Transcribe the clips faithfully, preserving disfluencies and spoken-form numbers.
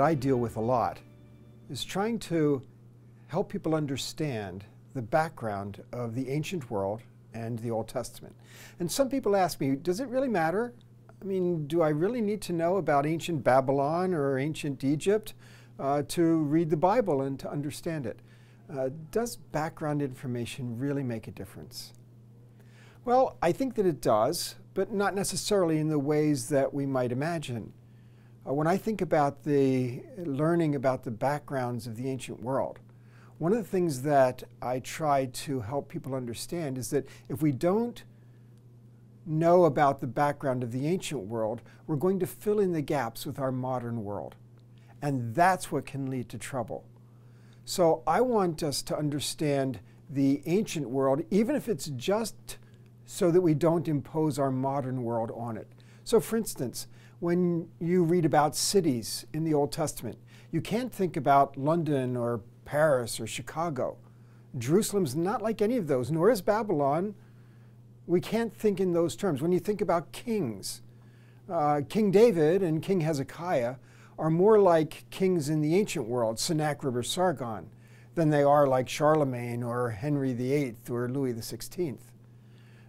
that I deal with a lot is trying to help people understand the background of the ancient world and the Old Testament. And some people ask me, does it really matter? I mean, do I really need to know about ancient Babylon or ancient Egypt uh, to read the Bible and to understand it? Uh, does background information really make a difference? Well, I think that it does, but not necessarily in the ways that we might imagine. Uh, when I think about the learning about the backgrounds of the ancient world, one of the things that I try to help people understand is that if we don't know about the background of the ancient world, we're going to fill in the gaps with our modern world. And that's what can lead to trouble. So I want us to understand the ancient world, even if it's just so that we don't impose our modern world on it. So for instance, when you read about cities in the Old Testament, you can't think about London or Paris or Chicago. Jerusalem's not like any of those, nor is Babylon. We can't think in those terms. When you think about kings, uh, King David and King Hezekiah are more like kings in the ancient world, Sennacherib or Sargon, than they are like Charlemagne or Henry the eighth or Louis the sixteenth.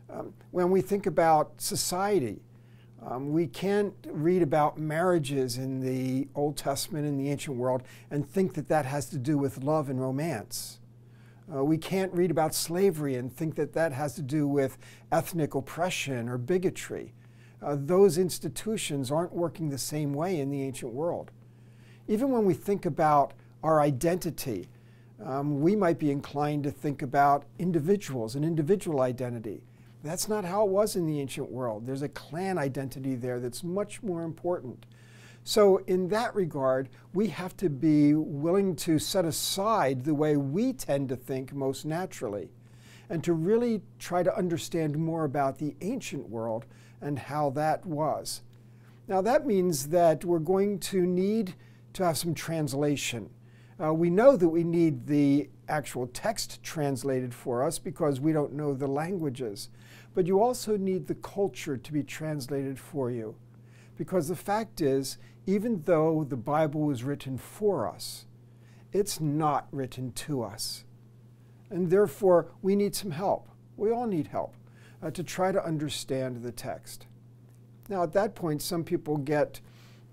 Um, when we think about society, um, we can't read about marriages in the Old Testament in the ancient world and think that that has to do with love and romance. Uh, we can't read about slavery and think that that has to do with ethnic oppression or bigotry. Uh, those institutions aren't working the same way in the ancient world. Even when we think about our identity, um, we might be inclined to think about individuals and individual identity. That's not how it was in the ancient world. There's a clan identity there that's much more important. So in that regard, we have to be willing to set aside the way we tend to think most naturally and to really try to understand more about the ancient world and how that was. Now that means that we're going to need to have some translation. Uh, we know that we need the actual text translated for us because we don't know the languages, but you also need the culture to be translated for you. Because the fact is, even though the Bible was written for us, it's not written to us. And therefore, we need some help. We all need help uh, to try to understand the text. Now, at that point, some people get,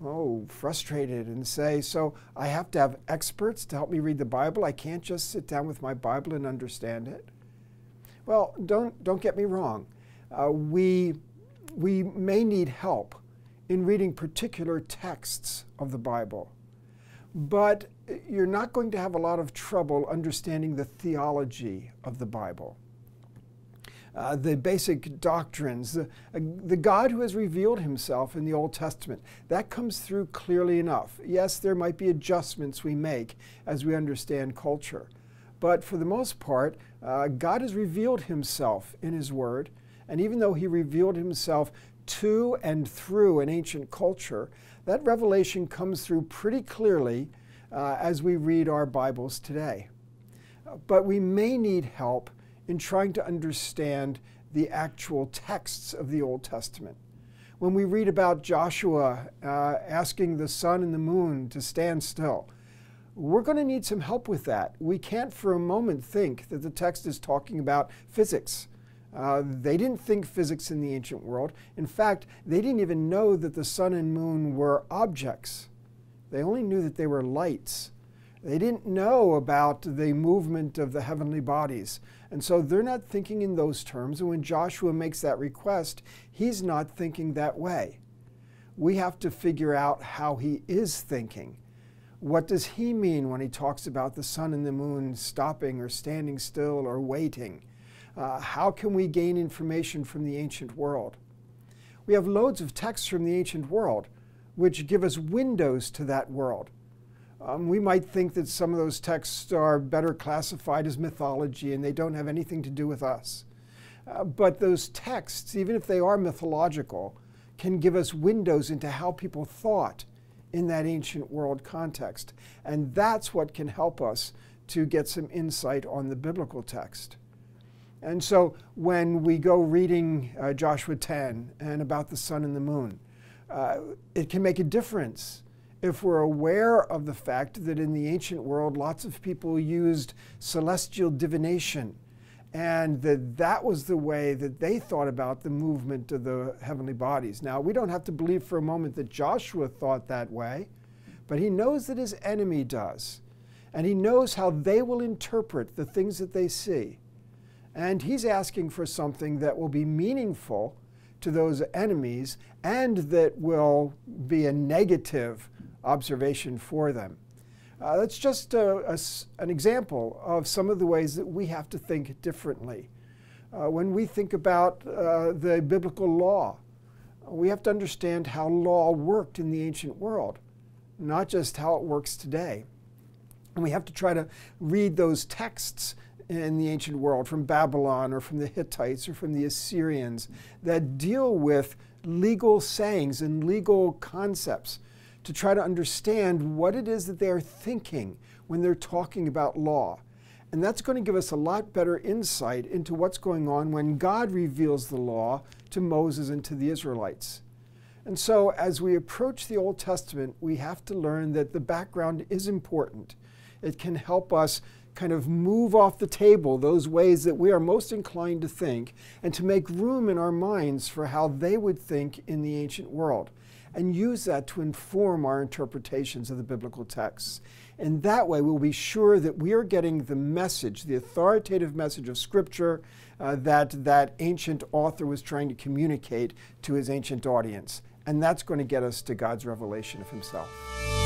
oh, frustrated and say, so I have to have experts to help me read the Bible? I can't just sit down with my Bible and understand it? Well, don't, don't get me wrong. Uh, we, we may need help in reading particular texts of the Bible. But you're not going to have a lot of trouble understanding the theology of the Bible, uh, the basic doctrines, the, uh, the God who has revealed himself in the Old Testament. That comes through clearly enough. Yes, there might be adjustments we make as we understand culture. But for the most part, uh, God has revealed himself in his word. And even though he revealed himself to and through an ancient culture, that revelation comes through pretty clearly uh, as we read our Bibles today. Uh, but we may need help in trying to understand the actual texts of the Old Testament. When we read about Joshua uh, asking the sun and the moon to stand still, we're going to need some help with that. We can't for a moment think that the text is talking about physics. Uh, they didn't think physics in the ancient world. In fact, they didn't even know that the sun and moon were objects. They only knew that they were lights. They didn't know about the movement of the heavenly bodies. And so they're not thinking in those terms. And when Joshua makes that request, he's not thinking that way. We have to figure out how he is thinking. What does he mean when he talks about the sun and the moon stopping or standing still or waiting? Uh, how can we gain information from the ancient world? We have loads of texts from the ancient world which give us windows to that world. Um, we might think that some of those texts are better classified as mythology and they don't have anything to do with us. Uh, but those texts, even if they are mythological, can give us windows into how people thought in that ancient world context. And that's what can help us to get some insight on the biblical text. And so when we go reading uh, Joshua ten and about the sun and the moon, uh, it can make a difference if we're aware of the fact that in the ancient world, lots of people used celestial divination, and that that was the way that they thought about the movement of the heavenly bodies. Now, we don't have to believe for a moment that Joshua thought that way, but he knows that his enemy does, and he knows how they will interpret the things that they see. And he's asking for something that will be meaningful to those enemies and that will be a negative observation for them. Uh, that's just a, a, an example of some of the ways that we have to think differently. Uh, when we think about uh, the biblical law, we have to understand how law worked in the ancient world, not just how it works today. And we have to try to read those texts in the ancient world from Babylon or from the Hittites or from the Assyrians that deal with legal sayings and legal concepts to try to understand what it is that they are thinking when they're talking about law. And that's going to give us a lot better insight into what's going on when God reveals the law to Moses and to the Israelites. And so as we approach the Old Testament, we have to learn that the background is important. It can help us kind of move off the table those ways that we are most inclined to think and to make room in our minds for how they would think in the ancient world and use that to inform our interpretations of the biblical texts. And that way we'll be sure that we are getting the message, the authoritative message of Scripture uh, that that ancient author was trying to communicate to his ancient audience. And that's going to get us to God's revelation of himself.